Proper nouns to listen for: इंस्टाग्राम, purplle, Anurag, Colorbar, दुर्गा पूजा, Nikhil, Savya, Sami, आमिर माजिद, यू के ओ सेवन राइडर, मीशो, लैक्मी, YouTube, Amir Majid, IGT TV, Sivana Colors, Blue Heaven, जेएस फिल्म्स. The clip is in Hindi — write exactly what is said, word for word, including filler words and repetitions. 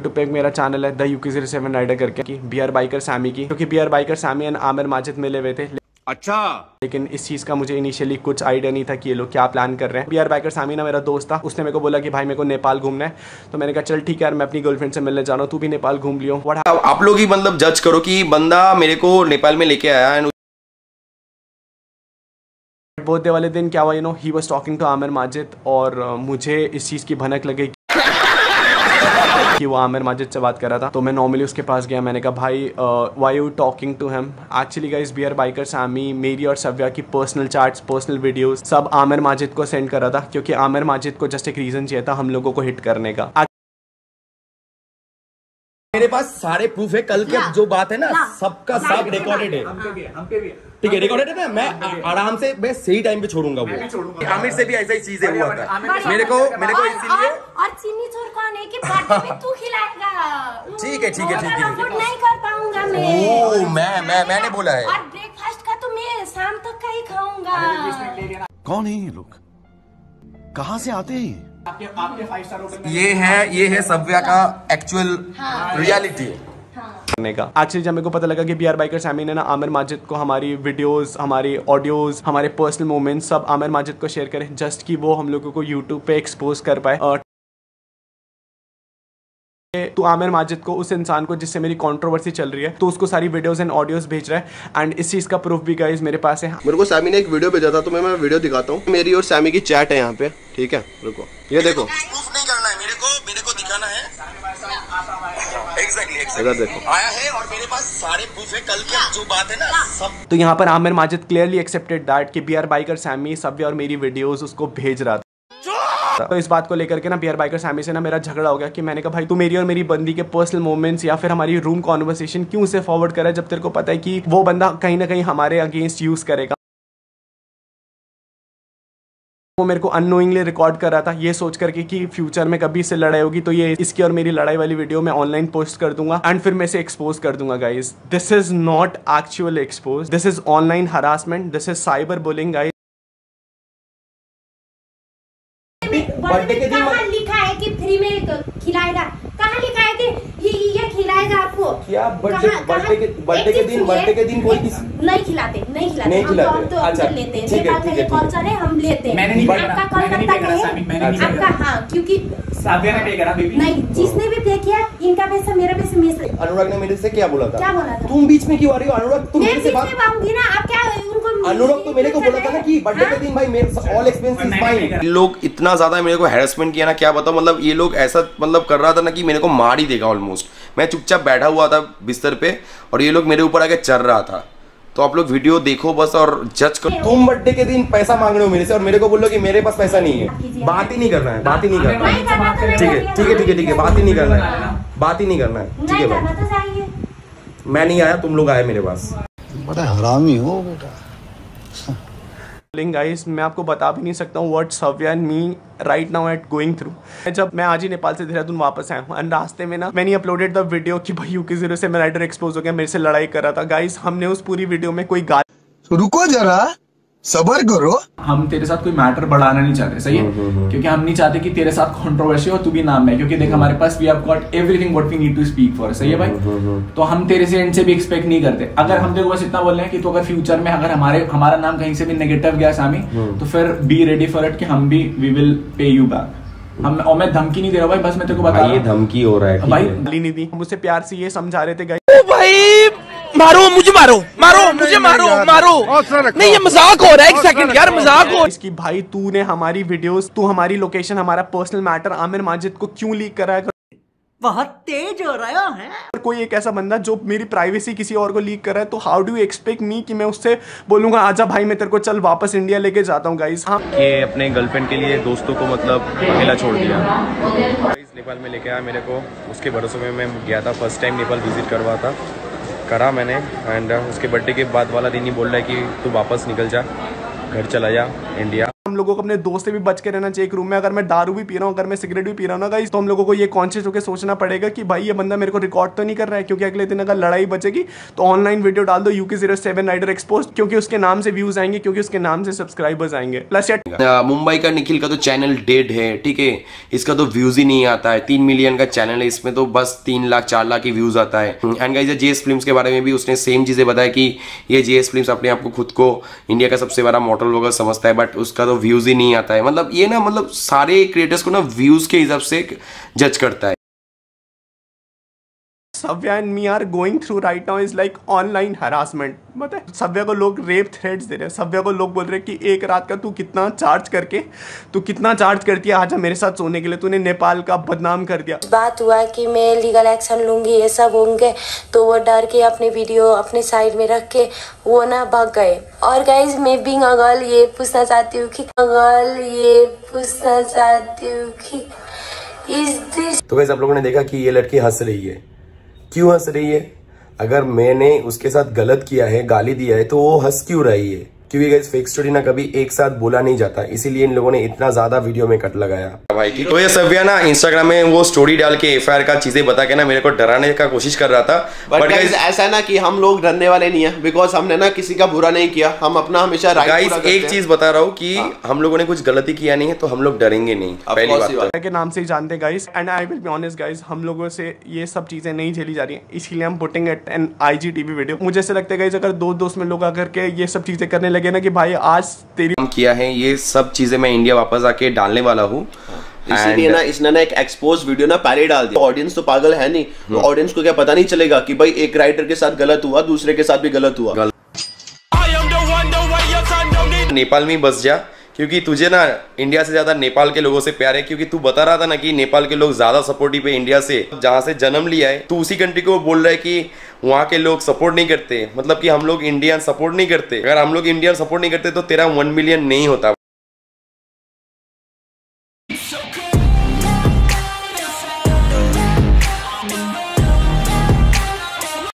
यूट्यूब पे एक मेरा चैनल है द यू के ओ सेवन राइडर करके की बी आर बाइकर सामी की, क्योंकि B R biker Sami and आमिर माजिद मिले हुए थे। अच्छा, लेकिन इस चीज़ का मुझे इनिशियली कुछ आइडिया नहीं था कि ये लोग क्या प्लान कर रहे हैं। बी आर बाइकर सामी ना मेरा दोस्त था, उसने मेरे को बोला कि भाई मेरे को नेपाल घूमना है, तो मैंने कहा चल ठीक है यार मैं अपनी गर्लफ्रेंड से मिलने जा रहा हूँ, तू भी नेपाल घूम लियो। आप लोग ही मतलब जज करो कि बंदा मेरे को नेपाल में लेके आया एंड बर्थडे वाले दिन क्या हुआ, you know he was talking to आमिर माजिद और मुझे इस चीज़ की भनक लगी कि वो आमिर माजिद से बात कर रहा था। तो मैं नॉर्मली उसके पास गया, मैंने कहा भाई why you talking to him. Actually guys B R biker Sami मेरी और सव्या की पर्सनल चार्ट्स, पर्सनल वीडियोस सब आमिर माजिद को सेंड कर रहा था, क्योंकि आमिर माजिद को जस्ट एक रीजन चाहिए था हम लोगों को हिट करने का। मेरे पास सारे प्रूफ है, कल के जो बात है ना सबका सब रिकॉर्डेड है, ठीक है रिकॉर्डेड है ना। मैं आराम से मैं सही टाइम पे छोड़ूंगा, वो आमिर से भी ऐसा ही चीज है हुआ था मेरे को मेरे को इसीलिए। और चीनी चोर कौन है कि बर्थडे पे तू खिलाएगा, ठीक है ठीक है ठीक है, गुड नहीं कर पाऊंगा मैं। ओ मैं मैं मैंने बोला है, और ब्रेकफास्ट का तो मैं शाम तक का ही खाऊंगा। कौन है ये लोग, कहां से आते हैं? आपके आपके फाइव स्टार होटल ये है ये है सव्या का एक्चुअल रियलिटी करने का। एक्चुअली जब मेरे को पता लगा कि बी आर बाइकर सामी ने ना आमिर माजिद को हमारी वीडियोस, हमारी ऑडियोज, हमारे पर्सनल मोमेंट्स सब आमिर माजिद को शेयर करें, जस्ट कि वो हम लोगों को यूट्यूब पे एक्सपोज कर पाए। और तो आमिर माजिद को, उस इंसान को जिससे मेरी कंट्रोवर्सी चल रही है, तो उसको सारी वीडियोस एंड ऑडियोस भेज रहा है एंड इस चीज का प्रूफ भी गाइस मेरे पास है। मेरे को सामी ने एक वीडियो भेजा था, तो मैं मैं वीडियो दिखाता हूँ। मेरी और सामी की चैट है यहाँ पे, ठीक है रुको, ये देखो प्रूफ नहीं करना है मेरे को, मेरे को दिखाना है exactly, exactly. देखो आया है और मेरे पास सारे प्रूफ है, कल की जो बात है ना सब। तो यहाँ पर आमिर माजिद clearly accepted that कि B R biker Sami Savya और मेरी वीडियोज उसको भेज रहा था। तो इस बात को लेकर के ना बी आर बाइकर सामी से ना मेरा झगड़ा हो गया कि मैंने कहा भाई तू मेरी और मेरी बंदी के पर्सनल मोमेंट्स या फिर हमारी रूम कॉन्वर्सेशन क्यों उसे फॉरवर्ड करा, जब तेरे को पता है कि वो बंदा कहीं ना कहीं हमारे अगेंस्ट यूज करेगा। वो मेरे को अननोइंगली रिकॉर्ड कर रहा था ये सोच करके कि फ्यूचर में कभी इससे लड़ाई होगी तो ये इसकी और मेरी लड़ाई वाली वीडियो मैं ऑनलाइन पोस्ट कर दूंगा एंड फिर मैं इसे एक्सपोज कर दूंगा। Guys this is not actual expose, this is online harassment, this is cyber bullying. Guys birthday के दिन कहाँ लिखा है कि फ्री में खिलाएगा, कहाँ लिखा है कि ये ये खिलाएगा आपको? क्या बर्थडे के बर्थडे के दिन बर्थडे के दिन कोई नहीं खिलाते, नहीं खिलाते नहीं खिलाते अच्छा लेते हैं, नेपाल का ये कल्चर है हम लेते हैं। मैंने नहीं आपका कलकत्ता का है आपका, हाँ क्योंकि साव्या ने पे करा बेबी नहीं, जिसने भी पे किया इनका पैसा मेरा पैसा मेरे से। अनुराग ने मेरे से क्या बोला था, क्या बोला था? तुम बीच में क्यों आ रही हो अनुराग, तुम मेरे से बात आऊंगी ना आप क्या। अनुराग तो मेरे को बोला था ना कि बर्थडे के दिन भाई मेरे ऑल एक्सपेंसेस माइन। लोग इतना ज्यादा मेरे को हैरेसमेंट किया ना क्या बताऊं, मतलब ये लोग ऐसा मतलब कर रहा था ना कि मेरे को मार ही देगा ऑलमोस्ट। मैं चुपचाप बैठा हुआ था बिस्तर पे और ये लोग मेरे ऊपर आके चढ़ रहा था। तो आप लोग वीडियो देखो बस और जज करो। तुम बर्थडे के दिन पैसा मांग रहे हो मेरे से और मेरे को बोल रहे हो कि मेरे पास पैसा नहीं है। बात ही नहीं करना है, बात ही नहीं करना है, ठीक है ठीक है ठीक है ठीक है, बात ही नहीं करना है, बात ही नहीं करना है, ठीक है भाई मैं नहीं आया, तुम लोग आए मेरे पास। बड़ा हरामी हो बेटा। गाइस मैं आपको बता भी नहीं सकता हूँ what Savya and me right now at going through. जब मैं आज ही नेपाल से देहरादून वापस आया हूँ एंड रास्ते में ना मैंने अपलोडेड द वीडियो कि भाई यू के ओ सेवन राइडर एक्सपोज हो गया, मेरे से लड़ाई कर रहा था। गाइस हमने उस पूरी वीडियो में कोई गाली, रुको जरा सबर करो, हम तेरे साथ कोई मैटर बढ़ाना नहीं चाहते, सही है, क्योंकि हम नहीं चाहते कि तेरे साथ कंट्रोवर्सी हो, तू भी नाम है, क्योंकि देख हमारे पास we have got everything what we need to speak for, सही है भाई। तो हम तेरे से एंड से भी एक्सपेक्ट नहीं करते। अगर हम तेरे को बस इतना बोल रहे हैं कि तू तो अगर फ्यूचर में अगर हमारे हमारा नाम कहीं से भी नेगेटिव गया सामी, तो फिर बी रेडी फॉर इट कि हम भी we will pay you back. हम और मैं धमकी नहीं दे रहा भाई, बस मैं तेरे को बता रहा हूं धमकी हो रहा है भाई, गाली नहीं दी, हम उससे प्यार से ये समझा रहे थे गाइस भाई मारो मुझे, मारो मारो मुझे, मारो मारो नहीं ये मजाक हो रहा है, एक सेकंड यार मजाक हो। इसकी भाई तूने हमारी वीडियोस, तू हमारी लोकेशन, हमारा पर्सनल मैटर आमिर माजिद को क्यों लीक करा है? बहुत तेज हो रहा है। कोई एक ऐसा बंदा जो मेरी प्राइवेसी किसी और को लीक कर रहा है, तो how do you expect me कि मैं उससे बोलूंगा आजा भाई मैं तेरे को चल वापस इंडिया लेके जाता हूँ। गाइस हाँ ये अपने गर्लफ्रेंड के लिए दोस्तों को मतलब खेला छोड़ दिया, गाइस नेपाल में लेके आया मेरे को, उसके भरोसे में मैं गया था, फर्स्ट टाइम नेपाल विजिट करवा था करा मैंने एंड उसके बर्थडे के बाद वाला दिन ही बोल रहा है कि तू वापस निकल जा, घर चला जा इंडिया। हम लोगों को अपने दोस्त से भी बच के रहना चाहिए। एक रूम में अगर मैं दारू भी पी रहा हूँ, अगर मैं सिगरेट भी पी रहा हूँ ना गाइस, तो हम लोगों को ये कॉन्शियस होकर सोचना पड़ेगा कि भाई ये बंदा मेरे को रिकॉर्ड तो नहीं कर रहा है, क्योंकि अगले दिन अगर लड़ाई बचेगी तो ऑनलाइन वीडियो डाल दो यू के ज़ीरो सेवन राइडर एक्सपोज, क्योंकि उसके नाम से व्यूज आएंगे, क्योंकि उसके नाम से सब्सक्राइबर्स आएंगे। प्लस मुंबई का निखिल का तो चैनल डेड है, ठीक है, इसका तो व्यूज ही नहीं आता है। तीन मिलियन का चैनल है, इसमें तो बस तीन लाख चार लाख की व्यूज आता है। एंड गाइस जेएस फिल्म्स के बारे में भी उसने सेम चीजें बताया कि ये जेएस फिल्म्स अपने आप को खुद को इंडिया का सबसे बड़ा मॉडल व्लॉगर समझता है, बट उसका तो व्यूज ही नहीं आता है। मतलब ये ना मतलब सारे क्रिएटर्स को ना व्यूज के हिसाब से जज करता है। Savya and me are going through right now is like online harassment। मतलब Savya को लोग रेप थ्रेड्स दे रहे हैं, Savya को लोग बोल रहे हैं कि एक रात का तू कितना चार्ज करके तू कितना चार्ज करती है, आजा मेरे साथ सोने के लिए, तूने नेपाल का बदनाम कर दिया। बात हुआ कि मैं लीगल एक्शन लूंगी, ये सब होंगे, तो वो डर के अपने वीडियो अपने साइड में रख के वो ना भाग गए। और गाइज मैं बीइंग अ गर्ल ये पूछना चाहती हूँ कि गर्ल ये पूछना चाहती हूँ कि इस तो गाइज आप लोगों ने देखा कि ये लड़की हंस रही है, क्यों हंस रही है? अगर मैंने उसके साथ गलत किया है, गाली दिया है, तो वो हंस क्यों रही है? क्योंकि गाइस फेक स्टोरी ना कभी एक साथ बोला नहीं जाता, इसीलिए इन लोगों ने इतना ज्यादा वीडियो में कट लगाया भाई। तो ये Savya ना इंस्टाग्राम में वो स्टोरी डाल के एफ आई आर का चीजें बता के ना मेरे को डराने का कोशिश कर रहा था। बट गाइस ऐसा ना कि हम लोग डरने वाले नहीं है, बिकॉज हमने ना किसी का बुरा नहीं किया, हम अपना हमेशा राइट गाइस एक चीज बता रहा हूँ कि हम लोगों ने कुछ गलती किया नहीं है, तो हम लोग डरेंगे नहीं। पहली बात के नाम से ही जानते guys, and I will be honest guys, हम लोगों से ये सब चीजें नहीं झेली जा रही है, इसीलिए हम putting at an I G TV video. मुझे ऐसा लगता है गाइस अगर दो दोस्त में लोग आकर के ये सब चीजें करने लगे ना कि भाई आज तेरी काम किया है, ये सब चीजें मैं इंडिया वापस आके डालने वाला हूँ। इसीलिए ना इसने ना एक एक्सपोज वीडियो ना पहले डाल दिया। ऑडियंस तो पागल है नहीं, ऑडियंस को क्या पता नहीं चलेगा कि भाई एक राइडर के साथ गलत हुआ, दूसरे के साथ भी गलत हुआ। नेपाल में बस जा, क्योंकि तुझे ना इंडिया से ज्यादा नेपाल के लोगों से प्यार है, क्योंकि तू बता रहा था ना कि नेपाल के लोग ज्यादा सपोर्टिव है इंडिया से, जहाँ से जन्म लिया है। तू उसी कंट्री को बोल रहा है कि वहाँ के लोग सपोर्ट नहीं करते, मतलब कि हम लोग इंडियन सपोर्ट नहीं करते। अगर हम लोग इंडियन सपोर्ट नहीं करते तो तेरा वन मिलियन नहीं होता।